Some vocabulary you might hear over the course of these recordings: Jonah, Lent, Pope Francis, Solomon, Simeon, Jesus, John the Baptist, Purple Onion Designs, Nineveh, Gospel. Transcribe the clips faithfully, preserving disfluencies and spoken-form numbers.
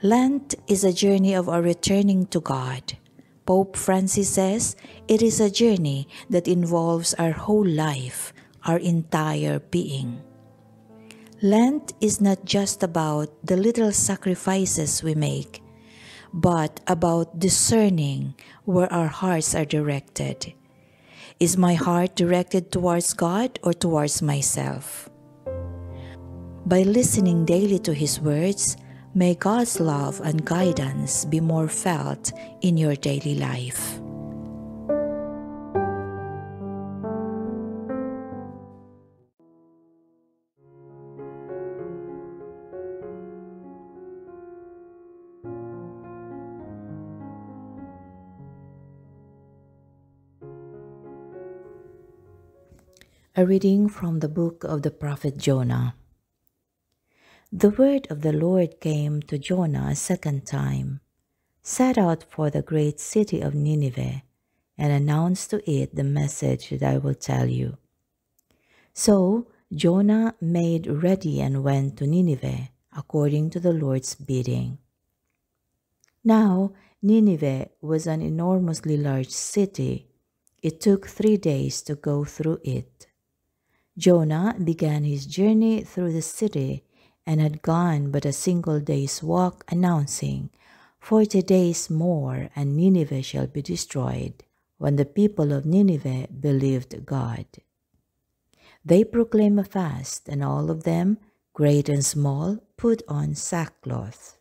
Lent is a journey of our returning to God. Pope Francis says it is a journey that involves our whole life, our entire being. Lent is not just about the little sacrifices we make, but about discerning where our hearts are directed. Is my heart directed towards God or towards myself? By listening daily to His words, may God's love and guidance be more felt in your daily life. A reading from the book of the prophet Jonah. The word of the Lord came to Jonah a second time. Set out for the great city of Nineveh, and announce to it the message that I will tell you. So Jonah made ready and went to Nineveh, according to the Lord's bidding. Now Nineveh was an enormously large city. It took three days to go through it. Jonah began his journey through the city and had gone but a single day's walk, announcing, "Forty days more, and Nineveh shall be destroyed." When the people of Nineveh believed God, they proclaimed a fast, and all of them, great and small, put on sackcloth.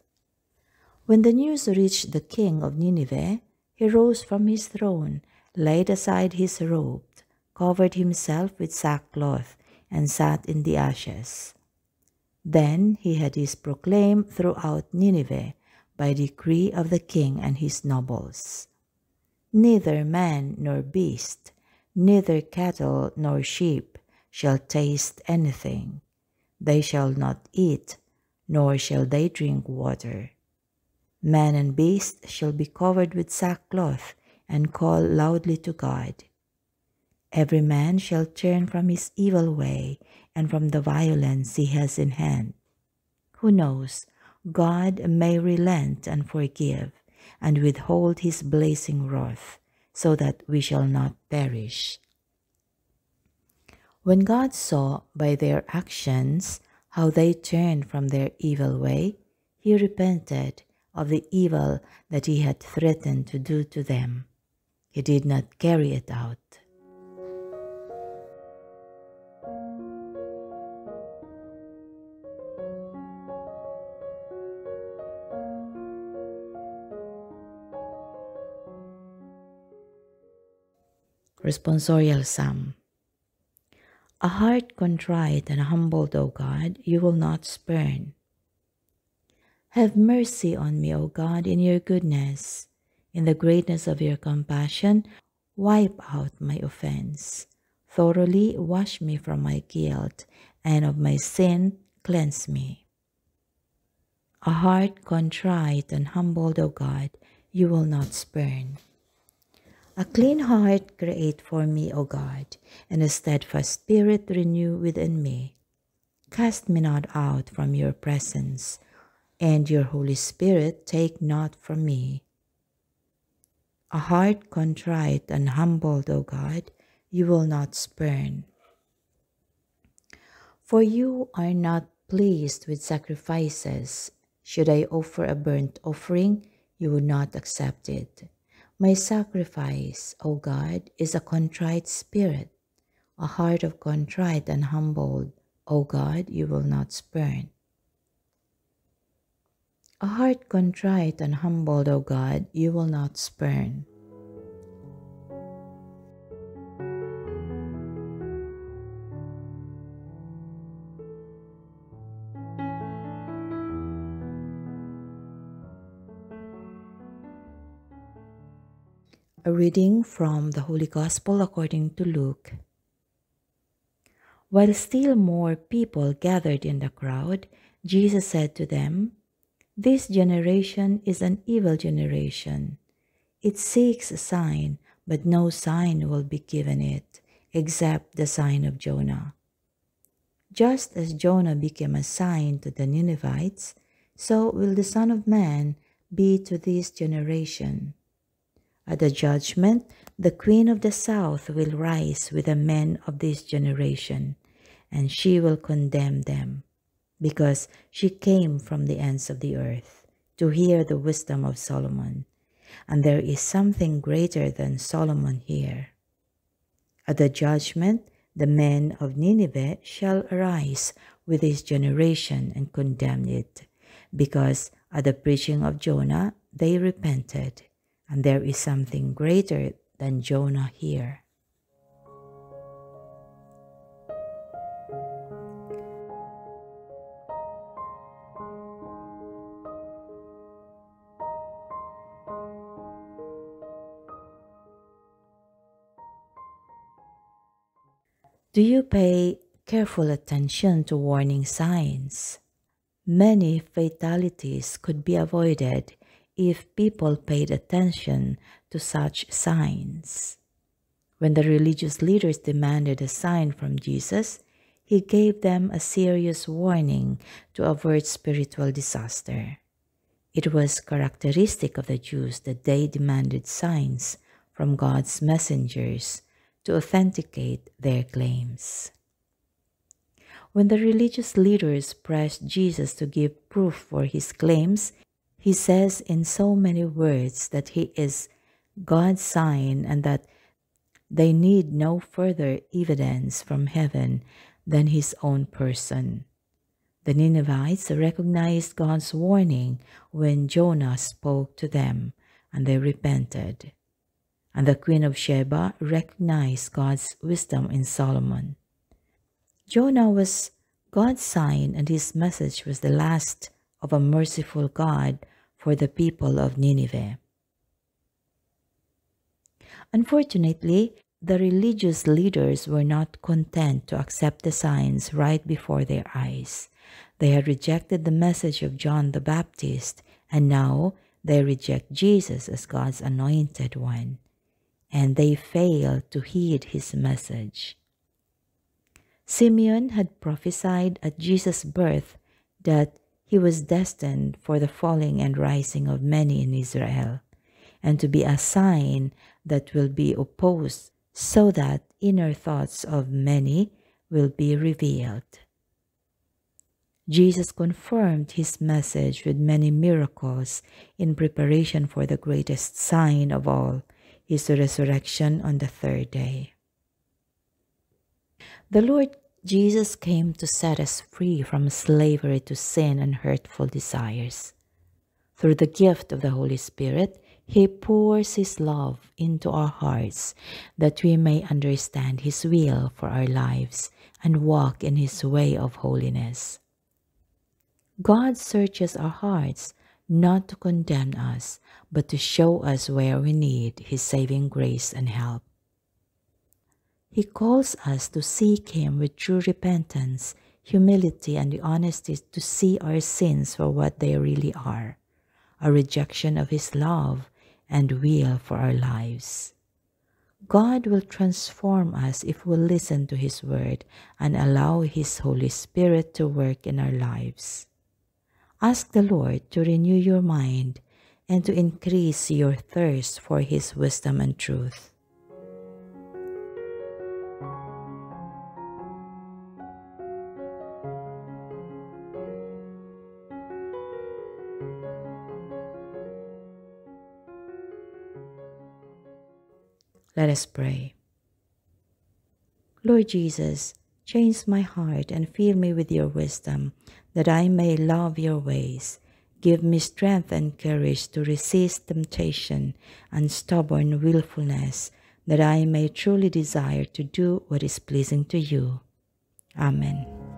When the news reached the king of Nineveh, he rose from his throne, laid aside his robe, covered himself with sackcloth, and sat in the ashes. Then he had his proclaim throughout Nineveh by decree of the king and his nobles. Neither man nor beast, neither cattle nor sheep shall taste anything. They shall not eat, nor shall they drink water. Man and beast shall be covered with sackcloth and call loudly to God. Every man shall turn from his evil way and from the violence he has in hand. Who knows, God may relent and forgive, and withhold his blazing wrath, so that we shall not perish. When God saw by their actions how they turned from their evil way, he repented of the evil that he had threatened to do to them. He did not carry it out. Responsorial Psalm. A heart contrite and humbled, O God, you will not spurn. Have mercy on me, O God, in your goodness. In the greatness of your compassion, wipe out my offense. Thoroughly wash me from my guilt, and of my sin cleanse me. A heart contrite and humbled, O God, you will not spurn. A clean heart create for me, O God, and a steadfast spirit renew within me. Cast me not out from your presence, and your Holy Spirit take not from me. A heart contrite and humbled, O God, you will not spurn. For you are not pleased with sacrifices. Should I offer a burnt offering, you would not accept it. My sacrifice, O God, is a contrite spirit, a heart of contrite and humbled, O God, you will not spurn. A heart contrite and humbled, O God, you will not spurn. A reading from the Holy Gospel according to Luke. While still more people gathered in the crowd, Jesus said to them, "This generation is an evil generation. It seeks a sign, but no sign will be given it, except the sign of Jonah. Just as Jonah became a sign to the Ninevites, so will the Son of Man be to this generation. At the judgment, the Queen of the South will rise with the men of this generation, and she will condemn them, because she came from the ends of the earth to hear the wisdom of Solomon, and there is something greater than Solomon here. At the judgment, the men of Nineveh shall arise with this generation and condemn it, because at the preaching of Jonah they repented, and there is something greater than Jonah here. Do you pay careful attention to warning signs? Many fatalities could be avoided if people paid attention to such signs. When the religious leaders demanded a sign from Jesus, he gave them a serious warning to avert spiritual disaster. It was characteristic of the Jews that they demanded signs from God's messengers to authenticate their claims. When the religious leaders pressed Jesus to give proof for his claims, he says in so many words that he is God's sign and that they need no further evidence from heaven than his own person. The Ninevites recognized God's warning when Jonah spoke to them, and they repented. And the Queen of Sheba recognized God's wisdom in Solomon. Jonah was God's sign, and his message was the last of a merciful God for the people of Nineveh. Unfortunately, the religious leaders were not content to accept the signs right before their eyes. They had rejected the message of John the Baptist, and now they reject Jesus as God's anointed one, and they fail to heed his message. Simeon had prophesied at Jesus' birth that he was destined for the falling and rising of many in Israel, and to be a sign that will be opposed, so that inner thoughts of many will be revealed. Jesus confirmed his message with many miracles in preparation for the greatest sign of all, his resurrection on the third day. The Lord Jesus came to set us free from slavery to sin and hurtful desires. Through the gift of the Holy Spirit, he pours his love into our hearts that we may understand his will for our lives and walk in his way of holiness. God searches our hearts not to condemn us, but to show us where we need his saving grace and help. He calls us to seek him with true repentance, humility, and the honesty to see our sins for what they really are, a rejection of his love and will for our lives. God will transform us if we listen to his word and allow his Holy Spirit to work in our lives. Ask the Lord to renew your mind and to increase your thirst for his wisdom and truth. Let us pray. Lord Jesus, change my heart and fill me with your wisdom, that I may love your ways. Give me strength and courage to resist temptation and stubborn willfulness, that I may truly desire to do what is pleasing to you. Amen.